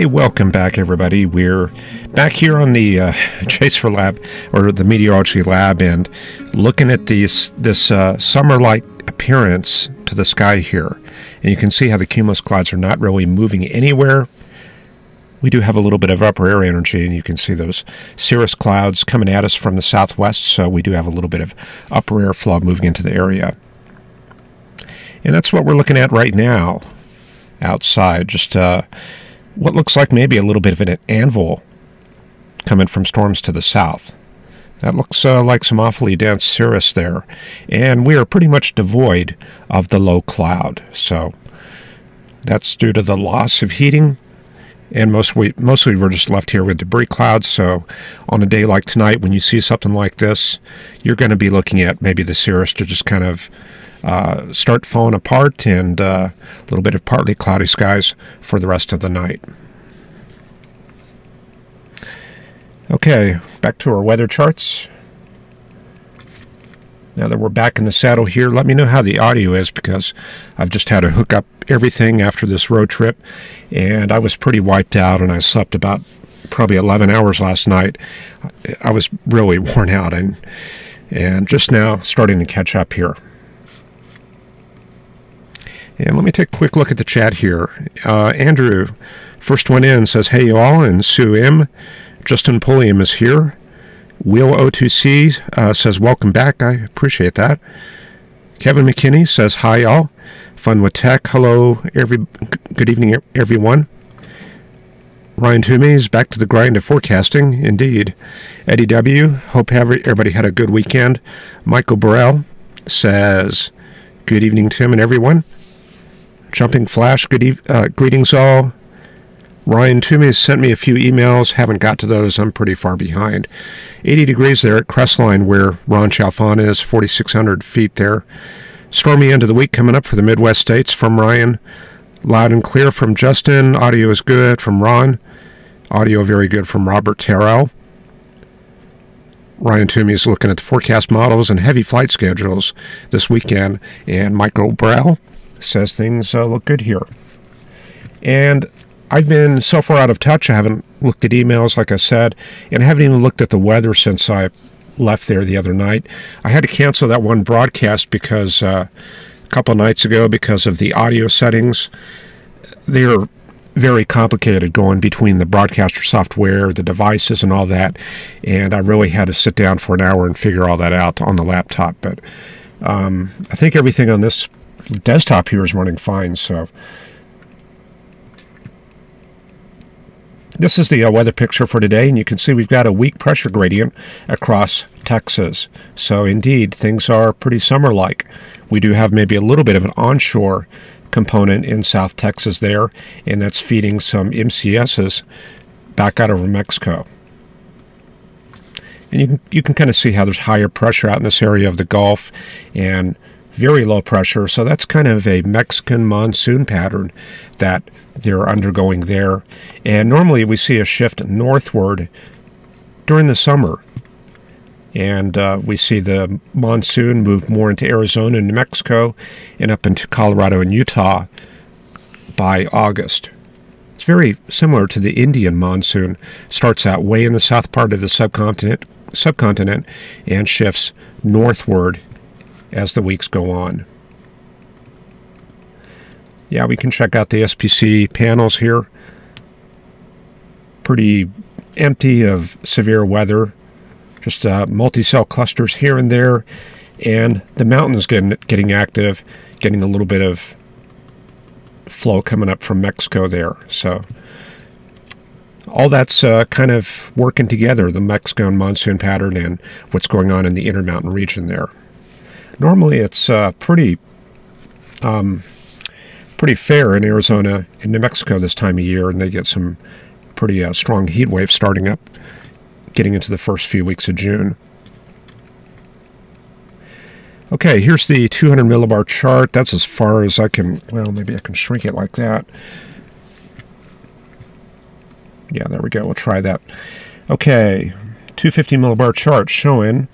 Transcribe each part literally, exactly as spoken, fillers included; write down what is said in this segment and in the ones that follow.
Hey, welcome back, everybody. We're back here on the uh, Chaser Lab, or the Meteorology Lab, and looking at these, this uh, summer-like appearance to the sky here. And you can see how the cumulus clouds are not really moving anywhere. We do have a little bit of upper air energy, and you can see those cirrus clouds coming at us from the southwest, so we do have a little bit of upper air flow moving into the area. And that's what we're looking at right now outside, just uh, what looks like maybe a little bit of an anvil coming from storms to the south. That looks uh, like some awfully dense cirrus there, and we are pretty much devoid of the low cloud, so that's due to the loss of heating. And mostly, mostly we're just left here with debris clouds, so on a day like tonight, when you see something like this, you're going to be looking at maybe the cirrus to just kind of uh, start falling apart, and uh, a little bit of partly cloudy skies for the rest of the night. Okay, back to our weather charts. Now that we're back in the saddle here, let me know how the audio is, because I've just had to hook up everything after this road trip, and I was pretty wiped out, and I slept about probably eleven hours last night. I was really worn out, and, and just now starting to catch up here. And let me take a quick look at the chat here. Uh, Andrew, first one in, says, "Hey, y'all," and Sue M. Justin Pulliam is here. Will O two C uh, says, "Welcome back." I appreciate that. Kevin McKinney says, "Hi, y'all. Fun with tech. Hello, every good evening, everyone." Ryan Toomey's back to the grind of forecasting. Indeed. Eddie W., hope everybody had a good weekend. Michael Burrell says, "Good evening, Tim and everyone." Jumping Flash, good e uh, greetings all. Ryan Toomey sent me a few emails. Haven't got to those. I'm pretty far behind. eighty degrees there at Crestline, where Ron Chalfant is, forty-six hundred feet there. Stormy end of the week coming up for the Midwest states from Ryan. Loud and clear from Justin. Audio is good from Ron. Audio very good from Robert Terrell. Ryan Toomey is looking at the forecast models and heavy flight schedules this weekend. And Michael Brow says things uh, look good here. And I've been so far out of touch, I haven't looked at emails, like I said, and I haven't even looked at the weather since I left there the other night. I had to cancel that one broadcast because uh, a couple of nights ago, because of the audio settings. They're very complicated going between the broadcaster software, the devices, and all that, and I really had to sit down for an hour and figure all that out on the laptop. But um, I think everything on this desktop here is running fine, so... This is the uh, weather picture for today, and you can see we've got a weak pressure gradient across Texas. So indeed, things are pretty summer-like. We do have maybe a little bit of an onshore component in South Texas there, and that's feeding some M C Ss back out over Mexico. And you can, you can kind of see how there's higher pressure out in this area of the Gulf, and very low pressure, so that's kind of a Mexican monsoon pattern that they're undergoing there. And normally we see a shift northward during the summer, and uh, we see the monsoon move more into Arizona and New Mexico and up into Colorado and Utah by August. It's very similar to the Indian monsoon. Starts out way in the south part of the subcontinent subcontinent and shifts northward as the weeks go on. Yeah, we can check out the S P C panels here. Pretty empty of severe weather. Just uh, multi-cell clusters here and there. And the mountains getting, getting active, getting a little bit of flow coming up from Mexico there. So all that's uh, kind of working together, the Mexican monsoon pattern and what's going on in the Intermountain region there. Normally, it's uh, pretty um, pretty fair in Arizona and New Mexico this time of year, and they get some pretty uh, strong heat waves starting up, getting into the first few weeks of June. Okay, here's the two hundred millibar chart. That's as far as I can, well, maybe I can shrink it like that. Yeah, there we go. We'll try that. Okay, two hundred fifty millibar chart showing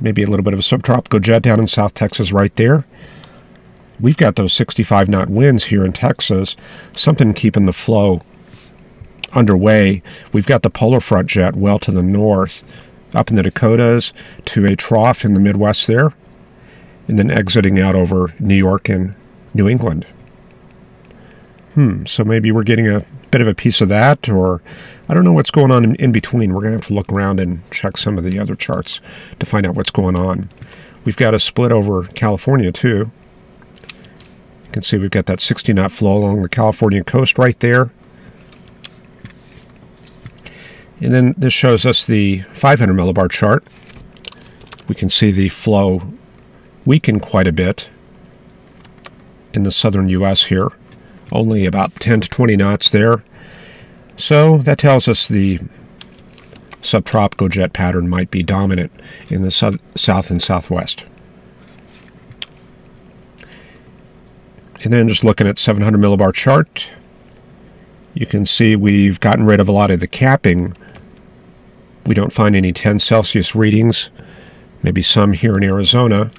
maybe a little bit of a subtropical jet down in South Texas right there. we've got those sixty-five knot winds here in Texas, something keeping the flow underway. We've got the polar front jet well to the north, up in the Dakotas to a trough in the Midwest there, and then exiting out over New York and New England. Hmm, so maybe we're getting a bit of a piece of that, or I don't know what's going on in, in between. We're going to have to look around and check some of the other charts to find out what's going on. We've got a split over California, too. You can see we've got that sixty knot flow along the California coast right there. And then this shows us the five hundred millibar chart. We can see the flow weaken quite a bit in the southern U S here, only about ten to twenty knots there. So that tells us the subtropical jet pattern might be dominant in the south and southwest. And then just looking at seven hundred millibar chart, you can see we've gotten rid of a lot of the capping. We don't find any ten Celsius readings, maybe some here in Arizona.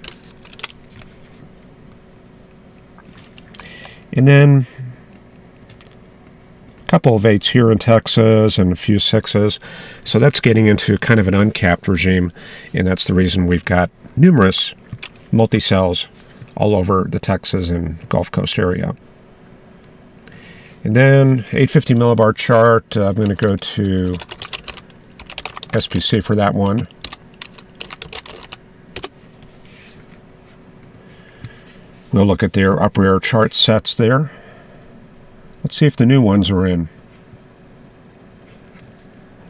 And then a couple of eights here in Texas and a few sixes. So that's getting into kind of an uncapped regime, and that's the reason we've got numerous multi-cells all over the Texas and Gulf Coast area. And then eight fifty millibar chart, uh, I'm going to go to S P C for that one. We'll look at their upper air chart sets there. Let's see if the new ones are in.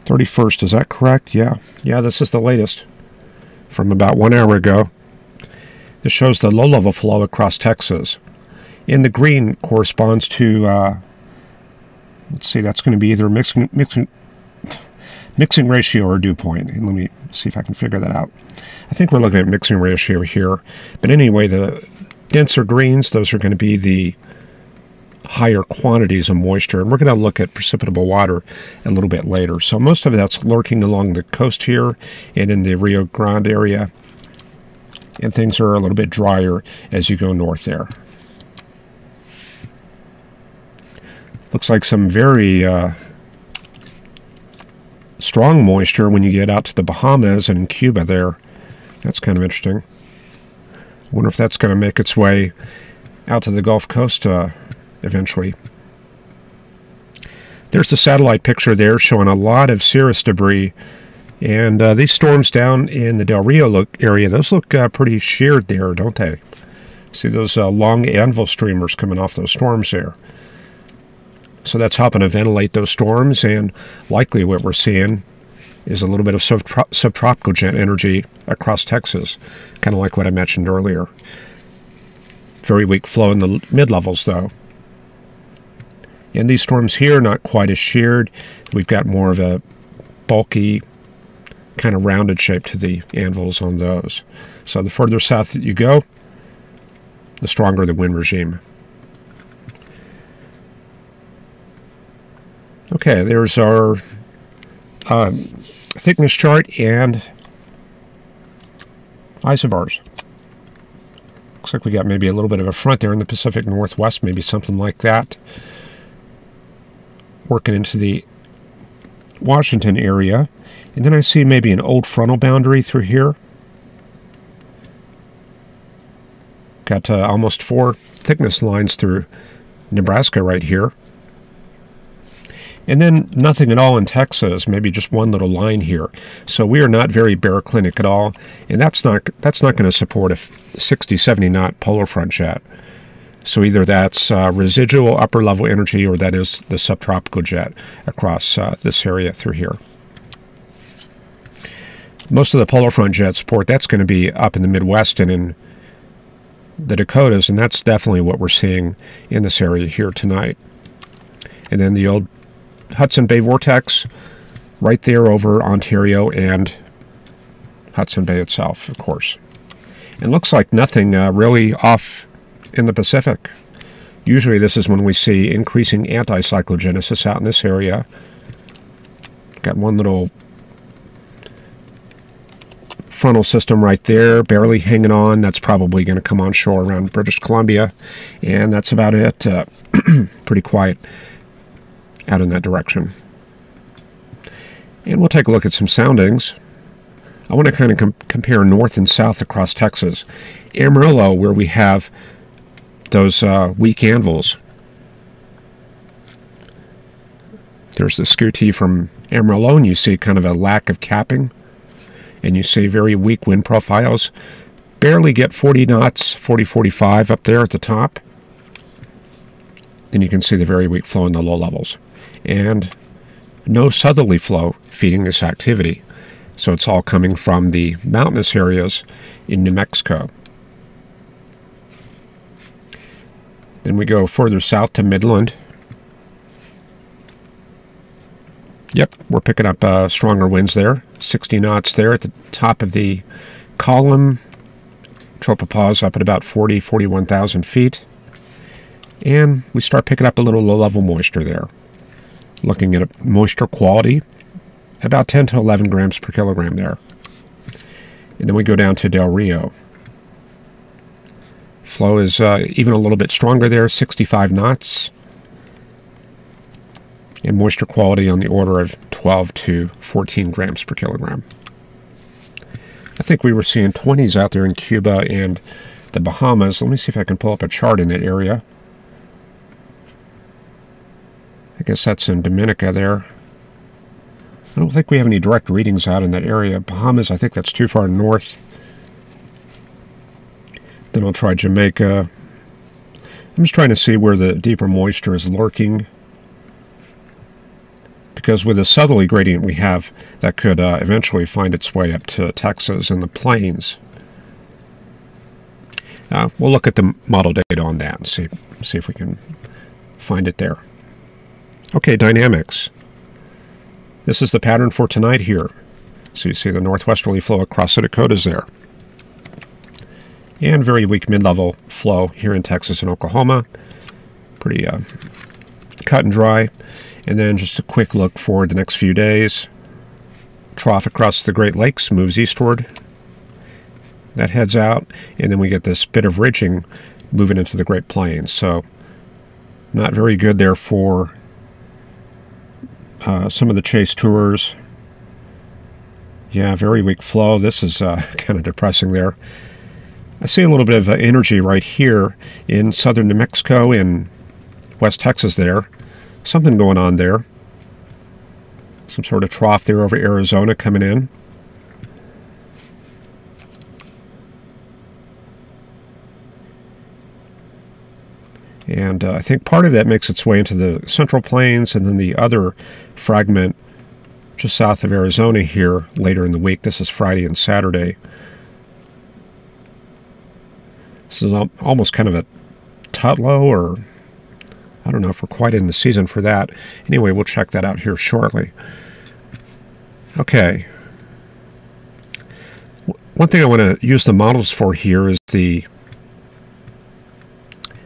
thirty-first, is that correct? Yeah. Yeah, this is the latest from about one hour ago. This shows the low-level flow across Texas. In the green corresponds to, uh, let's see, that's going to be either mixing, mixing, mixing ratio or dew point. And let me see if I can figure that out. I think we're looking at mixing ratio here. But anyway, the denser greens, those are going to be the higher quantities of moisture. And we're going to look at precipitable water a little bit later. So most of that's lurking along the coast here and in the Rio Grande area. And things are a little bit drier as you go north there. Looks like some very uh, strong moisture when you get out to the Bahamas and Cuba there. That's kind of interesting. Wonder if that's going to make its way out to the Gulf Coast uh, eventually. There's the satellite picture there showing a lot of cirrus debris. And uh, these storms down in the Del Rio look area, those look uh, pretty sheared there, don't they? See those uh, long anvil streamers coming off those storms there. So that's helping to ventilate those storms, and likely what we're seeing is a little bit of subtro subtropical jet energy across Texas, kind of like what I mentioned earlier. Very weak flow in the mid-levels, though. And these storms here, not quite as sheared. We've got more of a bulky, kind of rounded shape to the anvils on those. So the further south that you go, the stronger the wind regime. Okay, there's our um, thickness chart and isobars. Looks like we got maybe a little bit of a front there in the Pacific Northwest, maybe something like that, working into the Washington area. And then I see maybe an old frontal boundary through here. Got uh, almost four thickness lines through Nebraska right here. And then nothing at all in Texas, maybe just one little line here. So we are not very baroclinic at all, and that's not that's not going to support a sixty, seventy knot polar front jet. So either that's uh, residual upper level energy, or that is the subtropical jet across uh, this area through here. Most of the polar front jet support, that's going to be up in the Midwest and in the Dakotas, and that's definitely what we're seeing in this area here tonight. And then the old Hudson Bay vortex right there over Ontario and Hudson Bay itself, of course. It looks like nothing uh, really off in the Pacific. Usually this is when we see increasing anticyclogenesis out in this area. Got one little frontal system right there, barely hanging on. That's probably going to come on shore around British Columbia, and that's about it. Uh, pretty quiet out in that direction. And we'll take a look at some soundings. I want to kind of com compare north and south across Texas. Amarillo, where we have those uh, weak anvils. There's the scootee from Amarillo, and you see kind of a lack of capping. And you see very weak wind profiles. Barely get forty knots, forty, forty-five up there at the top. Then you can see the very weak flow in the low levels. And no southerly flow feeding this activity. So it's all coming from the mountainous areas in New Mexico. Then we go further south to Midland. Yep, we're picking up uh, stronger winds there. sixty knots there at the top of the column. Tropopause up at about forty, forty-one thousand feet. And we start picking up a little low-level moisture there. Looking at moisture quality, about ten to eleven grams per kilogram there. And then we go down to Del Rio. Flow is uh, even a little bit stronger there, sixty-five knots. And moisture quality on the order of twelve to fourteen grams per kilogram. I think we were seeing twenties out there in Cuba and the Bahamas. Let me see if I can pull up a chart in that area. I guess that's in Dominica there. I don't think we have any direct readings out in that area. Bahamas, I think that's too far north. Then I'll try Jamaica. I'm just trying to see where the deeper moisture is lurking. Because with a southerly gradient we have, that could uh, eventually find its way up to Texas and the plains. Uh, we'll look at the model data on that and see, see if we can find it there. Okay, dynamics. This is the pattern for tonight here. So you see the northwesterly flow across the Dakotas there. And very weak mid-level flow here in Texas and Oklahoma. Pretty uh, cut and dry. And then just a quick look forward the next few days. Trough across the Great Lakes moves eastward. That heads out. And then we get this bit of ridging moving into the Great Plains. So not very good there for Uh, some of the chase tours. Yeah, very weak flow. This is uh, kind of depressing there. I see a little bit of uh, energy right here in southern New Mexico and West Texas there. Something going on there. Some sort of trough there over Arizona coming in. And uh, I think part of that makes its way into the Central Plains, and then the other fragment just south of Arizona here later in the week. This is Friday and Saturday. This is al almost kind of a tutlow, or I don't know if we're quite in the season for that. Anyway, we'll check that out here shortly. Okay. W one thing I want to use the models for here is the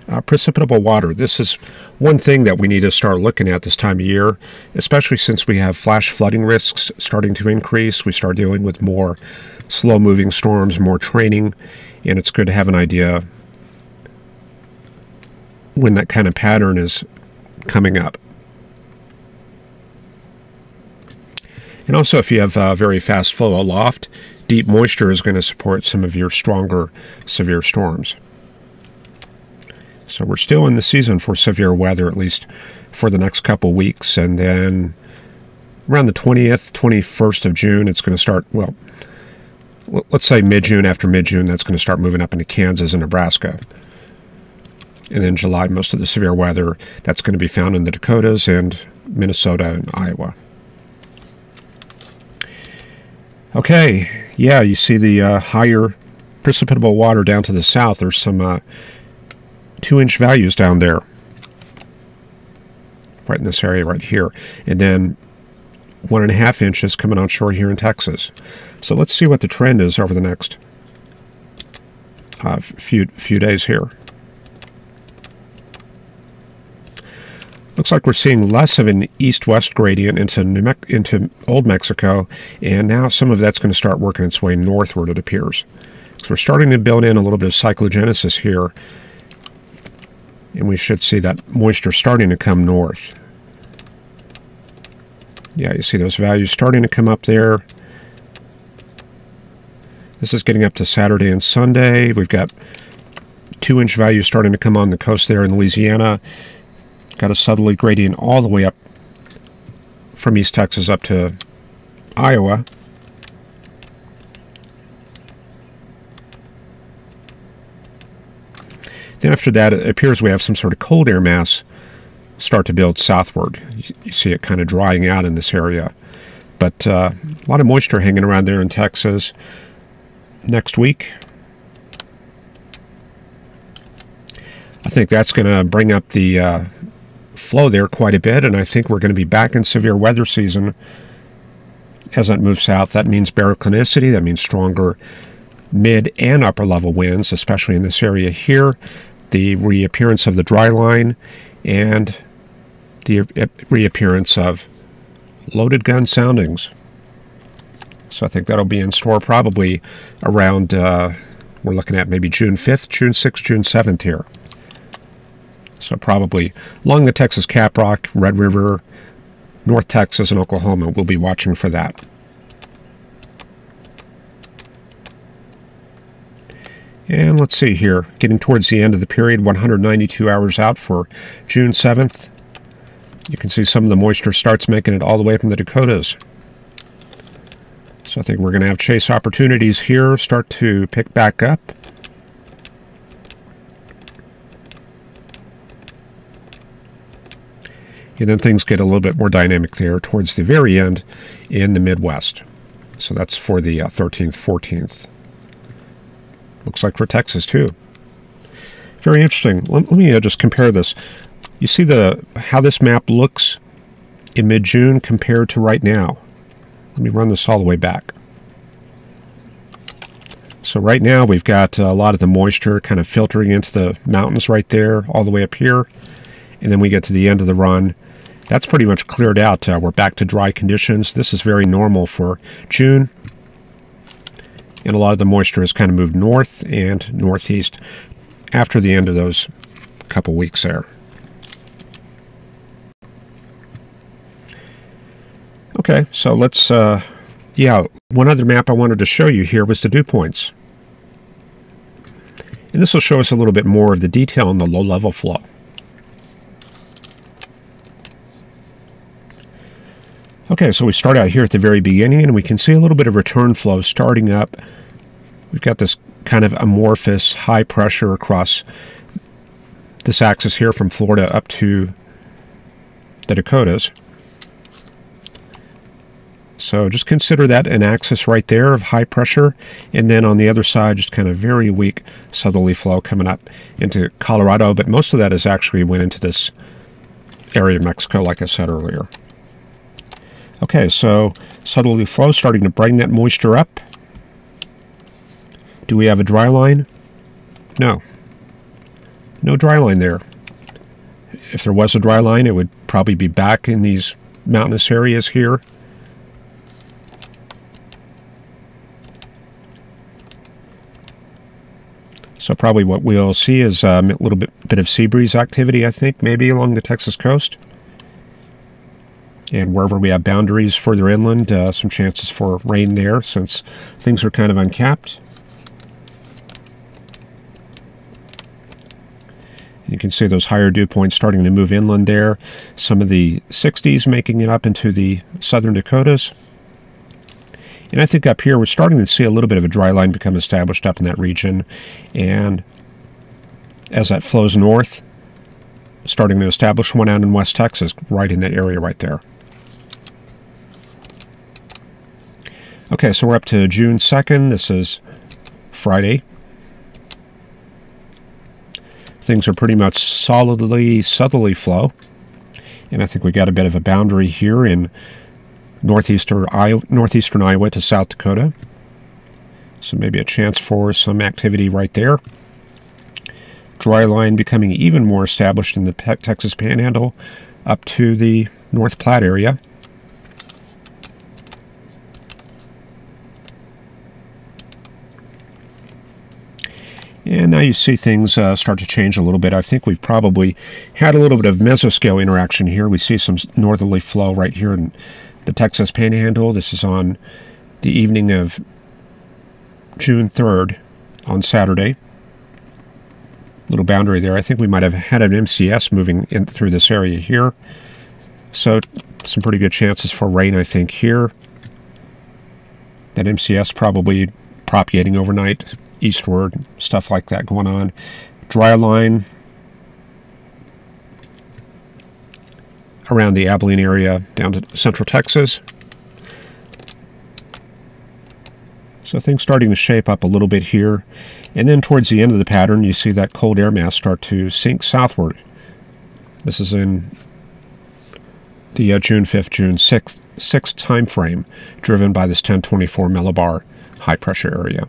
Uh, precipitable water. This is one thing that we need to start looking at this time of year, especially since we have flash flooding risks starting to increase. We start dealing with more slow-moving storms, more training, and it's good to have an idea when that kind of pattern is coming up. And also, if you have uh, very fast flow aloft, deep moisture is going to support some of your stronger, severe storms. So we're still in the season for severe weather, at least for the next couple weeks. And then around the twentieth, twenty-first of June, it's going to start, well, let's say mid-June, after mid-June, that's going to start moving up into Kansas and Nebraska. And in July, most of the severe weather, that's going to be found in the Dakotas and Minnesota and Iowa. Okay, yeah, you see the uh, higher precipitable water down to the south. There's some Uh, two-inch values down there, right in this area right here, and then one and a half inches coming on shore here in Texas. So let's see what the trend is over the next uh, few few days here. Looks like we're seeing less of an east-west gradient into New Me- into Old Mexico, and now some of that's going to start working its way northward, it appears. So we're starting to build in a little bit of cyclogenesis here, and we should see that moisture starting to come north. Yeah, you see those values starting to come up there. This is getting up to Saturday and Sunday. We've got two-inch values starting to come on the coast there in Louisiana. Got a southerly gradient all the way up from East Texas up to Iowa. Then after that, it appears we have some sort of cold air mass start to build southward. You see it kind of drying out in this area. But uh, a lot of moisture hanging around there in Texas next week. I think that's going to bring up the uh, flow there quite a bit, and I think we're going to be back in severe weather season as that moves south. That means baroclinicity. That means stronger mid and upper level winds, especially in this area here, the reappearance of the dry line, and the reappearance of loaded gun soundings. So I think that'll be in store probably around, uh, we're looking at maybe June fifth, June sixth, June seventh here. So probably along the Texas Caprock, Red River, North Texas, and Oklahoma, we'll be watching for that. And let's see here, getting towards the end of the period, one hundred ninety-two hours out for June seventh. You can see some of the moisture starts making it all the way from the Dakotas. So I think we're going to have chase opportunities here start to pick back up. And then things get a little bit more dynamic there towards the very end in the Midwest. So that's for the uh, thirteenth, fourteenth. Looks like for Texas, too. Very interesting. Let, let me uh, just compare this. You see the how this map looks in mid-June compared to right now. Let me run this all the way back. So right now we've got a lot of the moisture kind of filtering into the mountains right there, all the way up here. And then we get to the end of the run. That's pretty much cleared out. Uh, we're back to dry conditions. This is very normal for June. And a lot of the moisture has kind of moved north and northeast after the end of those couple weeks there. Okay, so let's, uh, yeah, one other map I wanted to show you here was the dew points. And this will show us a little bit more of the detail on the low-level flow. Okay, so we start out here at the very beginning, and we can see a little bit of return flow starting up. We've got this kind of amorphous high pressure across this axis here from Florida up to the Dakotas. So just consider that an axis right there of high pressure, and then on the other side, just kind of very weak southerly flow coming up into Colorado, but most of that is actually went into this area of Mexico, like I said earlier. Okay, so southerly flow starting to bring that moisture up. Do we have a dry line? No. No dry line there. If there was a dry line, it would probably be back in these mountainous areas here. So probably what we'll see is um, a little bit, bit of sea breeze activity, I think, maybe along the Texas coast. And wherever we have boundaries further inland, uh, some chances for rain there since things are kind of uncapped. You can see those higher dew points starting to move inland there. Some of the sixties making it up into the southern Dakotas. And I think up here we're starting to see a little bit of a dry line become established up in that region. And as that flows north, starting to establish one out in West Texas, right in that area right there. Okay, so we're up to June second. This is Friday. Things are pretty much solidly southerly flow. And I think we got a bit of a boundary here in northeastern Iowa, northeastern Iowa to South Dakota. So maybe a chance for some activity right there. Dry line becoming even more established in the Texas Panhandle up to the North Platte area. And now you see things uh, start to change a little bit. I think we've probably had a little bit of mesoscale interaction here. We see some northerly flow right here in the Texas Panhandle. This is on the evening of June third on Saturday. Little boundary there. I think we might have had an M C S moving in through this area here. So some pretty good chances for rain, I think, here. That M C S probably propagating overnight eastward, stuff like that going on. Dry line around the Abilene area down to central Texas. So things starting to shape up a little bit here. And then towards the end of the pattern, you see that cold air mass start to sink southward. This is in the uh, June fifth, June sixth, sixth time frame, driven by this ten twenty-four millibar high pressure area.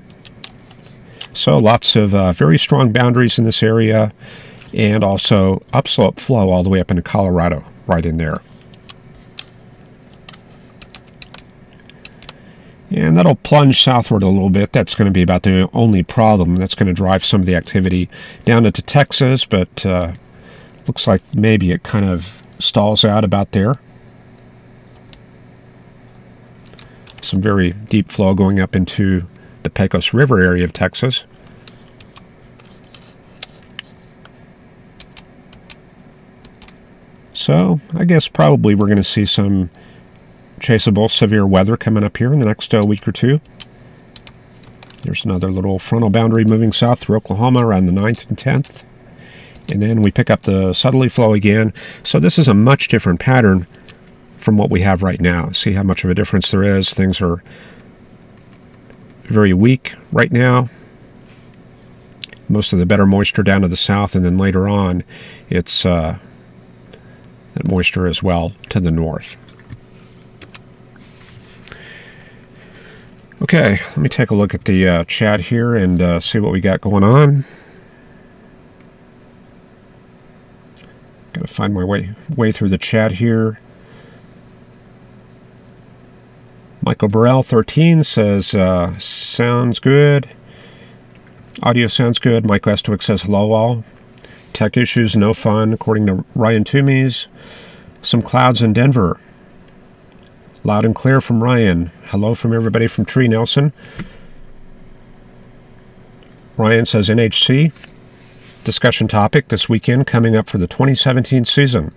So lots of uh, very strong boundaries in this area, and also upslope flow all the way up into Colorado, right in there. And that'll plunge southward a little bit. That's going to be about the only problem. That's going to drive some of the activity down into Texas, but uh, looks like maybe it kind of stalls out about there. Some very deep flow going up into the Pecos River area of Texas. So I guess probably we're going to see some chaseable severe weather coming up here in the next uh, week or two. There's another little frontal boundary moving south through Oklahoma around the ninth and tenth. And then we pick up the southerly flow again. So this is a much different pattern from what we have right now. See how much of a difference there is. Things are very weak right now. Most of the better moisture down to the south, and then later on it's uh, that moisture as well to the north. Okay, let me take a look at the uh, chat here and uh, see what we got going on. Gotta find my way way through the chat here. Michael Burrell thirteen says, uh, sounds good. Audio sounds good. Mike Westwick says, hello all. Tech issues, no fun, according to Ryan Toomeys. Some clouds in Denver. Loud and clear from Ryan. Hello from everybody from Tree Nelson. Ryan says, N H C, discussion topic this weekend coming up for the twenty seventeen season.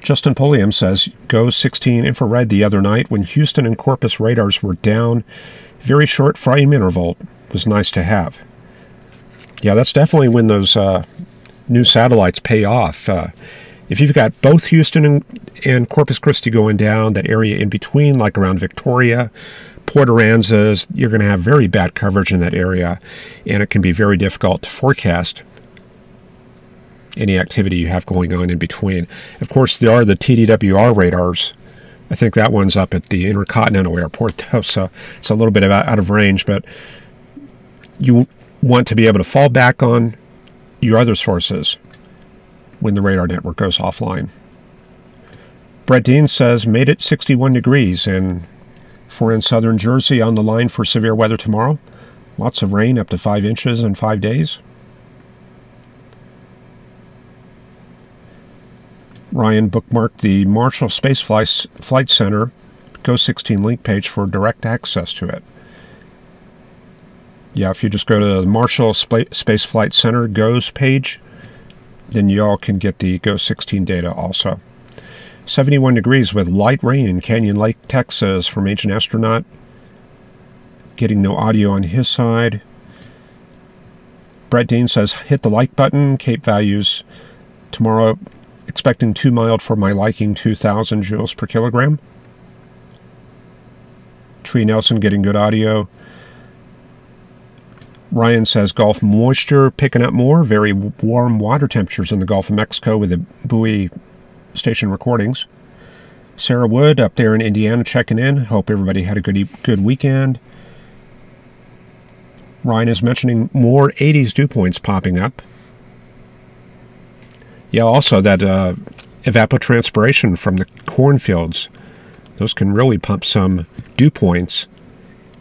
Justin Pulliam says, GOES sixteen infrared the other night when Houston and Corpus radars were down. Very short frame interval. Was nice to have. Yeah, that's definitely when those Uh, new satellites pay off. Uh, if you've got both Houston and, and Corpus Christi going down, that area in between, like around Victoria, Port Aransas, you're going to have very bad coverage in that area, and it can be very difficult to forecast any activity you have going on in between. Of course, there are the T D W R radars. I think that one's up at the Intercontinental Airport, though, so it's a little bit out of range, but you want to be able to fall back on your other sources when the radar network goes offline. Brett Dean says, made it sixty-one degrees, and for in southern Jersey on the line for severe weather tomorrow. Lots of rain, up to five inches in five days. Ryan bookmarked the Marshall Space Flight Center GOES sixteen link page for direct access to it. Yeah, if you just go to the Marshall Space Flight Center GOES page, then you all can get the GOES sixteen data also. seventy-one degrees with light rain in Canyon Lake, Texas, from Ancient Astronaut. Getting no audio on his side. Brett Dean says, hit the like button, Cape values. Tomorrow, expecting too mild for my liking, two thousand joules per kilogram. Tree Nelson getting good audio. Ryan says, Gulf moisture picking up more. Very warm water temperatures in the Gulf of Mexico with the buoy station recordings. Sarah Wood up there in Indiana checking in. Hope everybody had a good, good weekend. Ryan is mentioning more eighties dew points popping up. Yeah, also that uh, evapotranspiration from the cornfields, those can really pump some dew points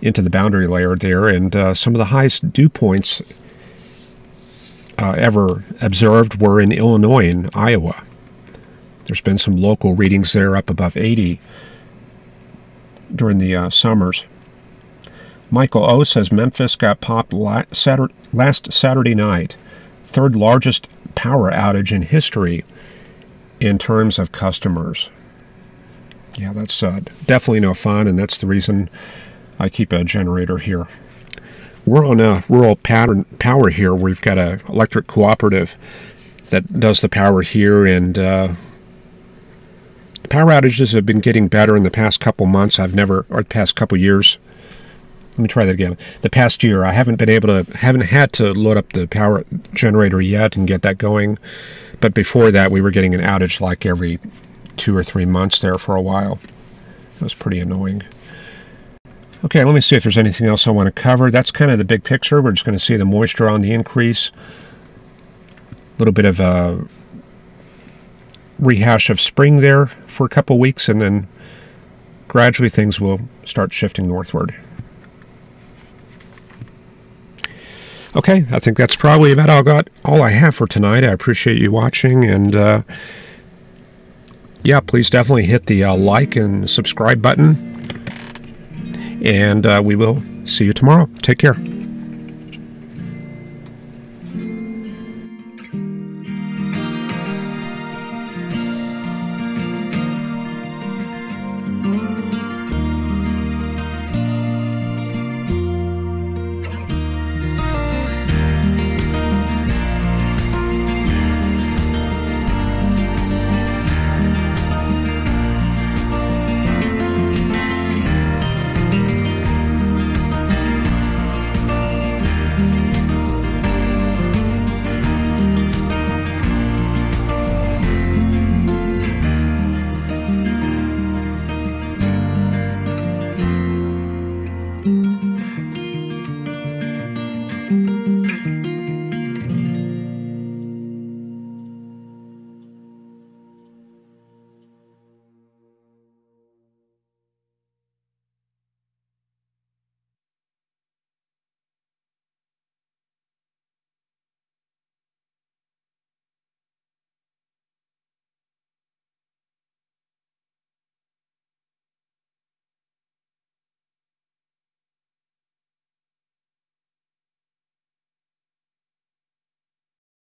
into the boundary layer there, and uh, some of the highest dew points uh, ever observed were in Illinois and Iowa. There's been some local readings there up above eighty during the uh, summers. Michael O says Memphis got popped la Saturday, last Saturday night, third largest power outage in history in terms of customers. Yeah, that's uh, definitely no fun, and that's the reason I keep a generator here. We're on a rural pattern power here. We've got an electric cooperative that does the power here, and uh, the power outages have been getting better in the past couple months. I've never, or the past couple years. Let me try that again. The past year, I haven't been able to, haven't had to load up the power generator yet and get that going. But before that, we were getting an outage like every two or three months there for a while. That was pretty annoying. Okay, let me see if there's anything else I want to cover. That's kind of the big picture. We're just going to see the moisture on the increase. A little bit of a rehash of spring there for a couple weeks, and then gradually things will start shifting northward. Okay, I think that's probably about all, got, all I have for tonight. I appreciate you watching, and uh, yeah, please definitely hit the uh, like and subscribe button, and uh, we will see you tomorrow. Take care.